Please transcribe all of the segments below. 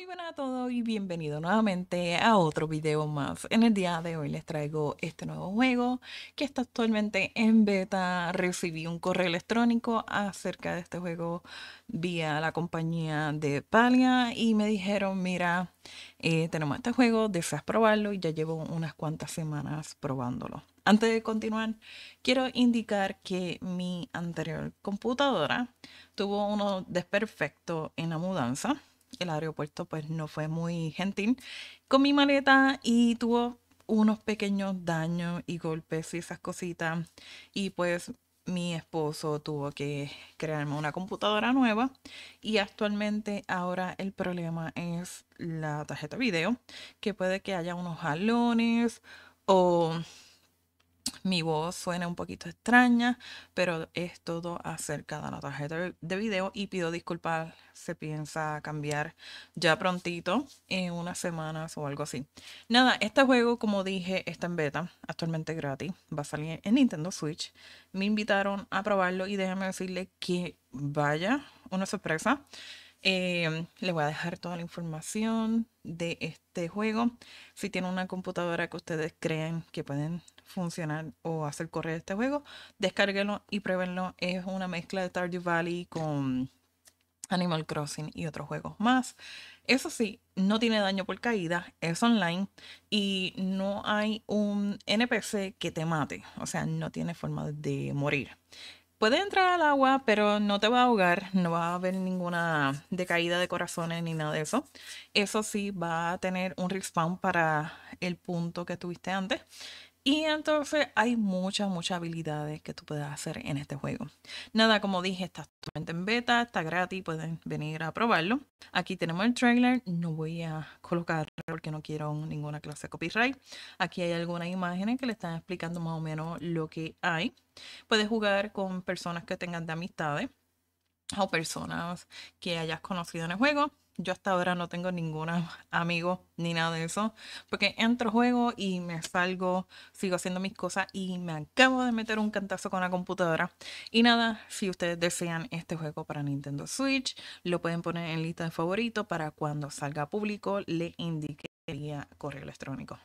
Muy buenas a todos y bienvenidos nuevamente a otro video más. En el día de hoy les traigo este nuevo juego que está actualmente en beta. Recibí un correo electrónico acerca de este juego vía la compañía de Palia y me dijeron, mira, tenemos este juego, deseas probarlo, y ya llevo unas cuantas semanas probándolo. Antes de continuar, quiero indicar que mi anterior computadora tuvo unos desperfectos en la mudanza. El aeropuerto pues no fue muy gentil con mi maleta y tuvo unos pequeños daños y golpes y esas cositas, y pues mi esposo tuvo que crearme una computadora nueva, y actualmente ahora el problema es la tarjeta video, que puede que haya unos jalones o mi voz suena un poquito extraña, pero es todo acerca de la tarjeta de video y pido disculpas. Se piensa cambiar ya prontito, en unas semanas o algo así. Nada, este juego, como dije, está en beta, actualmente gratis, va a salir en Nintendo Switch. Me invitaron a probarlo y déjenme decirle que vaya una sorpresa. Les voy a dejar toda la información de este juego. Si tienen una computadora que ustedes creen que pueden funcionar o hacer correr este juego, descárguenlo y pruébenlo. Es una mezcla de Stardew Valley con Animal Crossing y otros juegos más. Eso sí, no tiene daño por caída, es online y no hay un NPC que te mate, o sea, no tiene forma de morir. Puedes entrar al agua, pero no te va a ahogar, no va a haber ninguna decaída de corazones ni nada de eso. Eso sí, va a tener un respawn para el punto que tuviste antes. Y entonces hay muchas habilidades que tú puedes hacer en este juego. Nada, como dije, está totalmente en beta, está gratis, pueden venir a probarlo. Aquí tenemos el trailer, no voy a colocar porque no quiero ninguna clase de copyright. Aquí hay algunas imágenes que le están explicando más o menos lo que hay. Puedes jugar con personas que tengan de amistades o personas que hayas conocido en el juego. Yo hasta ahora no tengo ningún amigo ni nada de eso, porque entro juego y me salgo, sigo haciendo mis cosas y me acabo de meter un cantazo con la computadora. Y nada, si ustedes desean este juego para Nintendo Switch, lo pueden poner en lista de favoritos para cuando salga público le indiquería correo electrónico.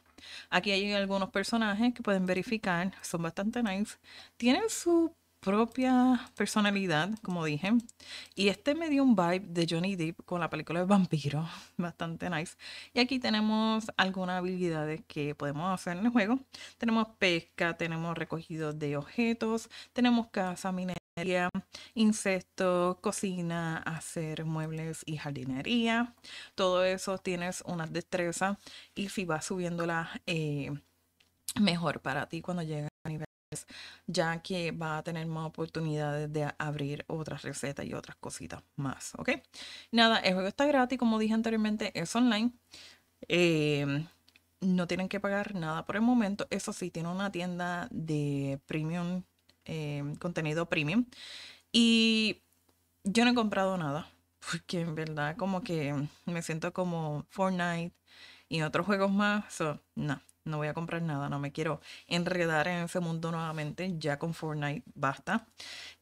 Aquí hay algunos personajes que pueden verificar, son bastante nice, tienen su propia personalidad, como dije, y este me dio un vibe de Johnny Depp con la película de vampiro, bastante nice. Y aquí tenemos algunas habilidades que podemos hacer en el juego. Tenemos pesca, tenemos recogido de objetos, tenemos caza, minería, insectos, cocina, hacer muebles y jardinería. Todo eso tienes unas destrezas y si vas subiéndolas, mejor para ti cuando llegas a nivel, ya que va a tener más oportunidades de abrir otras recetas y otras cositas más, ¿ok? Nada, el juego está gratis, como dije anteriormente, es online. No tienen que pagar nada por el momento. Eso sí, tiene una tienda de premium, contenido premium. Y yo no he comprado nada, porque en verdad como que me siento como Fortnite y otros juegos más, No voy a comprar nada, no me quiero enredar en ese mundo nuevamente, ya con Fortnite basta.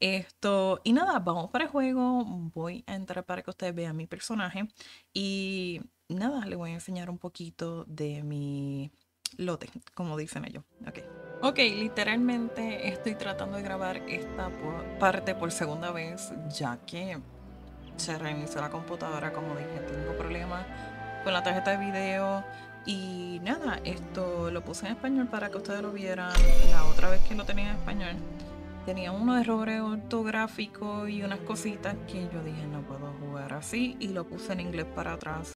Y nada, vamos para el juego, voy a entrar para que ustedes vean mi personaje y nada, les voy a enseñar un poquito de mi lote, como dicen ellos. Ok, literalmente estoy tratando de grabar esta parte por segunda vez, ya que se reinició la computadora, como dije, tengo problemas con la tarjeta de video. Y nada, esto lo puse en español para que ustedes lo vieran. La otra vez que lo tenía en español, tenía unos errores ortográficos y unas cositas que yo dije, no puedo jugar así. Y lo puse en inglés para atrás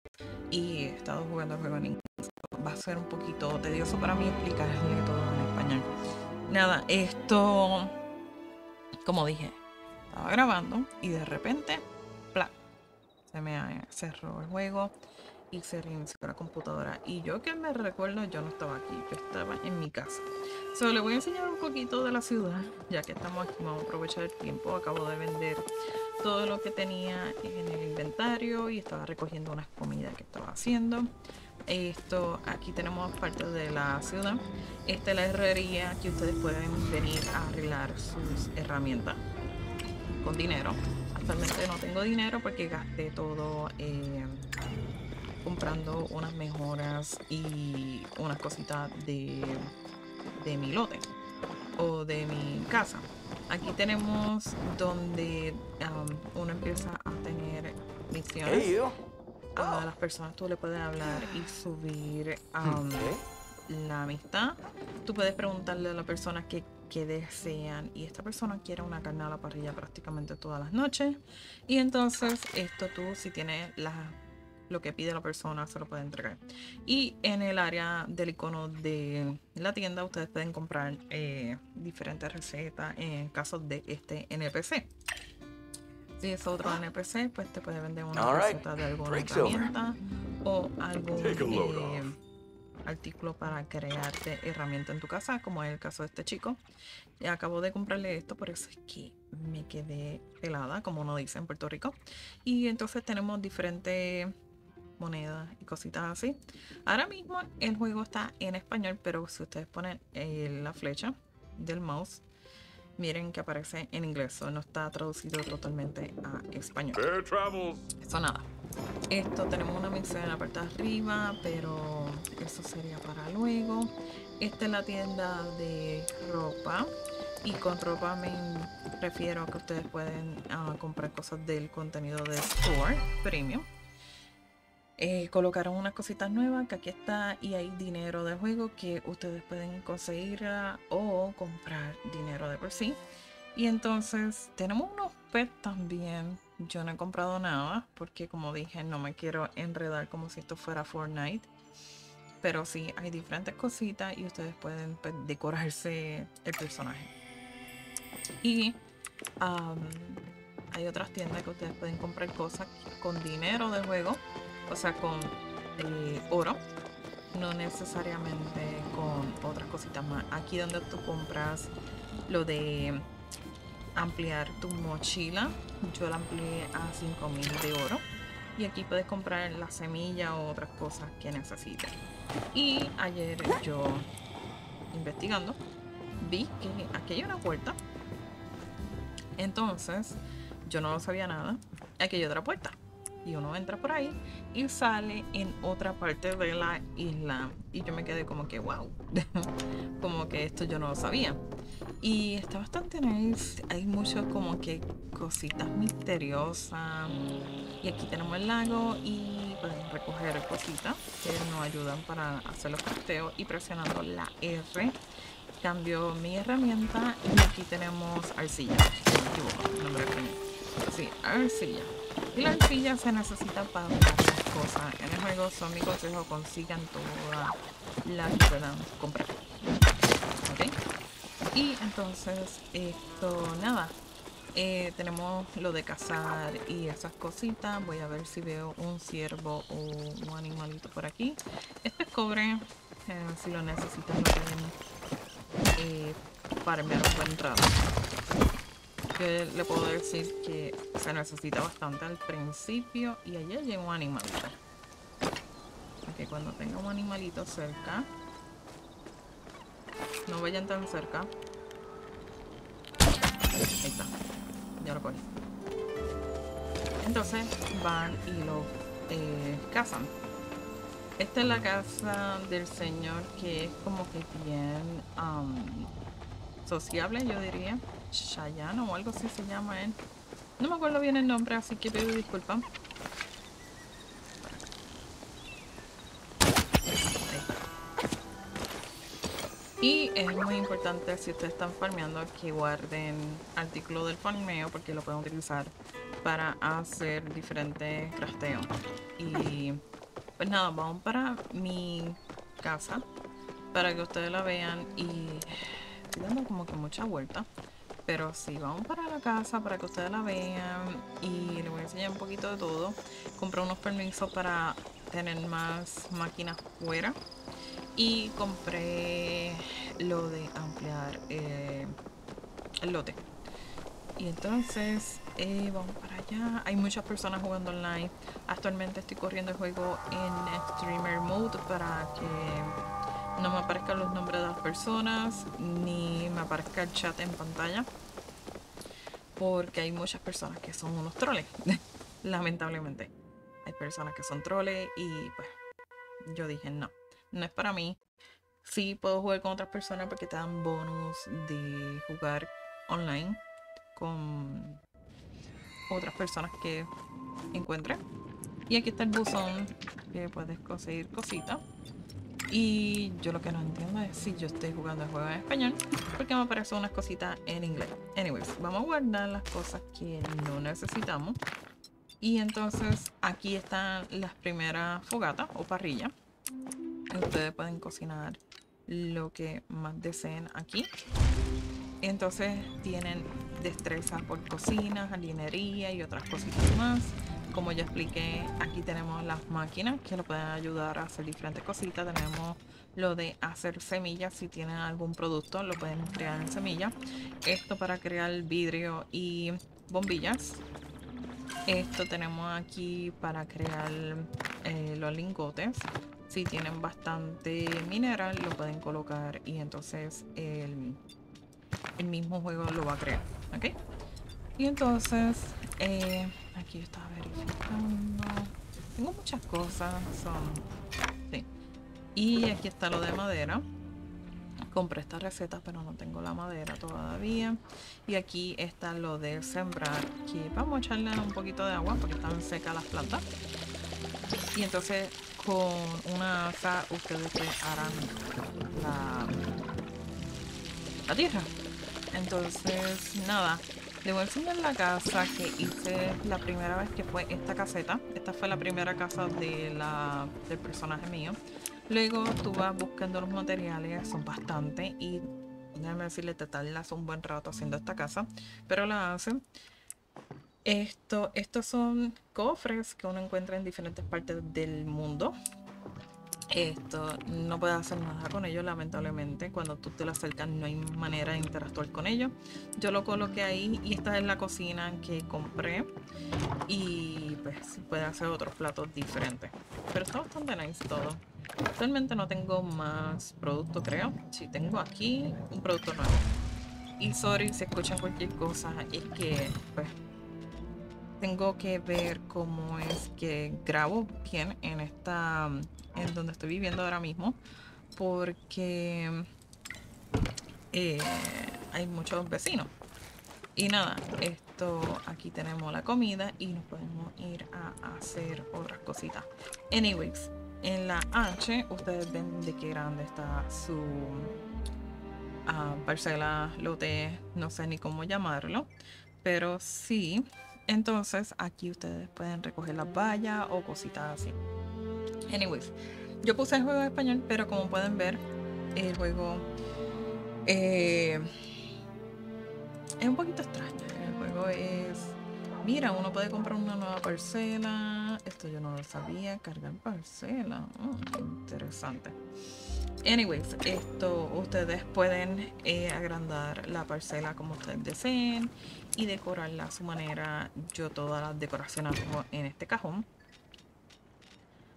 y he estado jugando el juego en inglés. Va a ser un poquito tedioso para mí explicarle todo en español. Nada, como dije, estaba grabando y de repente, ¡plá!, se me cerró el juego y se reinició la computadora, y yo que me recuerdo, yo no estaba aquí, yo estaba en mi casa. Solo les voy a enseñar un poquito de la ciudad, ya que estamos aquí, vamos a aprovechar el tiempo. Acabo de vender todo lo que tenía en el inventario y estaba recogiendo unas comidas que estaba haciendo. Aquí tenemos parte de la ciudad. Esta es la herrería que ustedes pueden venir a arreglar sus herramientas con dinero. Actualmente no tengo dinero porque gasté todo comprando unas mejoras y unas cositas de mi lote o de mi casa. Aquí tenemos donde uno empieza a tener misiones. A las personas tú le puedes hablar y subir la amistad. Tú puedes preguntarle a la persona que desean, y esta persona quiere una carne a la parrilla prácticamente todas las noches, y entonces esto tú, si tienes lo que pide la persona, se lo puede entregar. Y en el área del icono de la tienda ustedes pueden comprar diferentes recetas en caso de este NPC. Si es otro NPC, pues te puede vender una receta de alguna herramienta o algún artículo para crearte herramienta en tu casa, como es el caso de este chico. Y acabo de comprarle esto, por eso es que me quedé pelada, como uno dice en Puerto Rico. Y entonces tenemos diferentes monedas y cositas así. Ahora mismo el juego está en español, pero si ustedes ponen la flecha del mouse, miren que aparece en inglés, so no está traducido totalmente a español. Eso nada. Esto tenemos una misión en la parte de arriba, pero eso sería para luego. Esta es la tienda de ropa, y con ropa me refiero a que ustedes pueden comprar cosas del contenido de Store Premium. Colocaron unas cositas nuevas que aquí está, y hay dinero de juego que ustedes pueden conseguir o comprar dinero de por sí. Y entonces tenemos unos pets también. Yo no he comprado nada porque, como dije, no me quiero enredar como si esto fuera Fortnite, pero sí hay diferentes cositas y ustedes pueden decorarse el personaje. Y hay otras tiendas que ustedes pueden comprar cosas con dinero de juego. O sea, con oro, no necesariamente con otras cositas más. Aquí donde tú compras lo de ampliar tu mochila, yo la amplié a 5000 de oro. Y aquí puedes comprar la semilla o otras cosas que necesites. Y ayer yo, investigando, vi que aquí hay una puerta. Entonces, yo no lo sabía nada. Aquí hay otra puerta. Y uno entra por ahí y sale en otra parte de la isla. Y yo me quedé como que wow, como que esto yo no lo sabía. Y está bastante nice. Hay muchos como que cositas misteriosas. Y aquí tenemos el lago y pueden recoger cositas que nos ayudan para hacer los crafteos. Y presionando la R cambio mi herramienta. Y aquí tenemos arcilla. Si me equivoco, nombre primero. Sí, arcilla. Y la arcilla se necesita para muchas cosas en el juego. Son mi consejo, consigan todas las que puedan comprar. ¿Okay? Y entonces, esto, nada. Tenemos lo de cazar y esas cositas. Voy a ver si veo un ciervo o un animalito por aquí. Este es cobre. Si lo necesitan, lo pueden farmear un buen rato. Que le puedo decir que se necesita bastante al principio. Y ayer llegó un animalito. Porque cuando tenga un animalito cerca, no vayan tan cerca. Ahí está, ya lo cogí. Entonces van y lo cazan. Esta es la casa del señor, que es como que bien sociable, yo diría. Chayano o algo así se llama él. No me acuerdo bien el nombre, así que pido disculpas. Y es muy importante, si ustedes están farmeando, que guarden artículos del farmeo, porque lo pueden utilizar para hacer diferentes crafteos. Y pues nada, vamos para mi casa para que ustedes la vean. Y estoy dando como que mucha vuelta, pero sí, vamos para la casa para que ustedes la vean y les voy a enseñar un poquito de todo. Compré unos permisos para tener más máquinas fuera, y compré lo de ampliar el lote. Y entonces vamos para allá. Hay muchas personas jugando online. Actualmente estoy corriendo el juego en streamer mode para que no me aparezcan los nombres de las personas, ni me aparezca el chat en pantalla, porque hay muchas personas que son unos troles, lamentablemente. Hay personas que son troles y pues yo dije no, no es para mí. Sí puedo jugar con otras personas porque te dan bonus de jugar online con otras personas que encuentres. Y aquí está el buzón que puedes conseguir cositas. Y yo lo que no entiendo es si yo estoy jugando el juego en español porque me aparecen unas cositas en inglés. Anyways, vamos a guardar las cosas que no necesitamos. Y entonces aquí están las primeras fogatas o parrillas. Ustedes pueden cocinar lo que más deseen aquí. Entonces tienen destrezas por cocina, jardinería y otras cositas más. Como ya expliqué, aquí tenemos las máquinas que lo pueden ayudar a hacer diferentes cositas. Tenemos lo de hacer semillas. Si tienen algún producto, lo pueden crear en semillas. Esto para crear vidrio y bombillas. Esto tenemos aquí para crear los lingotes. Si tienen bastante mineral, lo pueden colocar y entonces el mismo juego lo va a crear. ¿Okay? Y entonces, aquí yo estaba verificando. Tengo muchas cosas. Sí. Y aquí está lo de madera. Compré esta receta, pero no tengo la madera todavía. Y aquí está lo de sembrar. Que vamos a echarle un poquito de agua porque están secas las plantas. Y entonces, con una asa, ustedes harán la tierra. Entonces, nada. Les voy a enseñar la casa que hice la primera vez que fue esta caseta. Esta fue la primera casa de del personaje mío. Luego tú vas buscando los materiales, son bastantes. Y déjame decirle, te tardas un buen rato haciendo esta casa. Pero la hacen. Estos son cofres que uno encuentra en diferentes partes del mundo. Esto no puedes hacer nada con ellos, lamentablemente. Cuando tú te lo acercas no hay manera de interactuar con ellos. Yo lo coloqué ahí y esta es la cocina que compré. Y pues puedes hacer otros platos diferentes. Pero está bastante nice todo. Actualmente no tengo más producto, creo. Sí, tengo aquí un producto nuevo. Y sorry si escuchan cualquier cosa. Es que pues tengo que ver cómo es que grabo bien en esta... en donde estoy viviendo ahora mismo, porque hay muchos vecinos. Y nada, aquí tenemos la comida y nos podemos ir a hacer otras cositas. Anyways, en la H ustedes ven de qué grande está su parcela, lote, no sé ni cómo llamarlo, pero sí. Entonces aquí ustedes pueden recoger las vallas o cositas así. Anyways, yo puse el juego en español, pero como pueden ver, el juego es un poquito extraño. El juego es... Mira, uno puede comprar una nueva parcela. Esto yo no lo sabía. Cargar parcela. Interesante. Anyways, ustedes pueden agrandar la parcela como ustedes deseen y decorarla a su manera. Yo todas las decoraciones pongo en este cajón,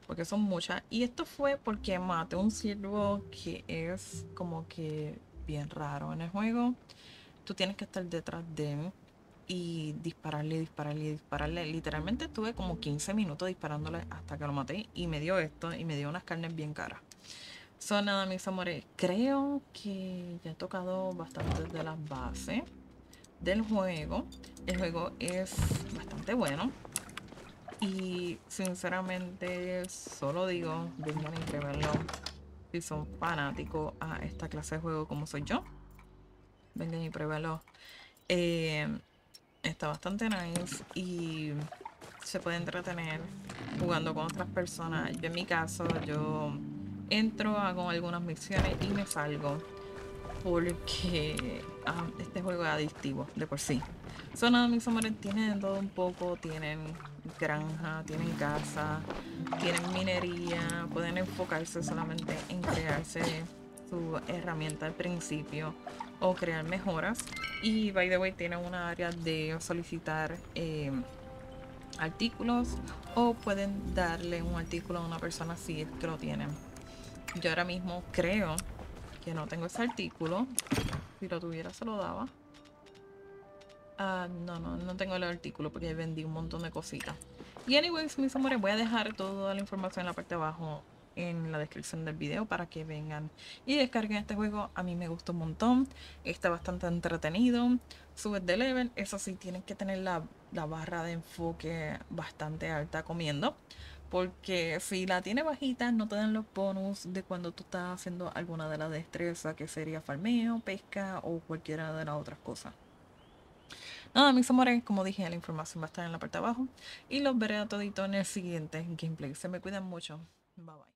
porque son muchas. Y esto fue porque maté un ciervo que es como que bien raro en el juego. Tú tienes que estar detrás de él y dispararle, dispararle, dispararle. Literalmente estuve como 15 minutos disparándole hasta que lo maté. Y me dio esto y me dio unas carnes bien caras. So nada, mis amores. Creo que ya he tocado bastante de las bases del juego. El juego es bastante bueno. Y sinceramente solo digo, vengan a inscribirlo si son fanáticos a esta clase de juego como soy yo. Vengan y pruébenlo. Está bastante nice y se puede entretener jugando con otras personas. Yo en mi caso, yo entro, hago algunas misiones y me salgo, porque este juego es adictivo de por sí. Son nada, mis amores, tienen todo un poco, tienen granja, tienen casa, tienen minería, pueden enfocarse solamente en crearse su herramienta al principio o crear mejoras. Y by the way, tienen una área de solicitar artículos, o pueden darle un artículo a una persona si es que lo tienen. Yo ahora mismo creo que no tengo ese artículo. Si lo tuviera se lo daba. No tengo el artículo porque vendí un montón de cositas. Y anyways, mis amores, voy a dejar toda la información en la parte de abajo en la descripción del video para que vengan y descarguen este juego. A mí me gustó un montón, está bastante entretenido, subes de level, eso sí, tienen que tener la barra de enfoque bastante alta comiendo, porque si la tienes bajita no te dan los bonus de cuando tú estás haciendo alguna de las destrezas, que sería farmeo, pesca o cualquiera de las otras cosas. Nada, mis amores, como dije, la información va a estar en la parte de abajo y los veré a todito en el siguiente gameplay. Se me cuidan mucho, bye bye.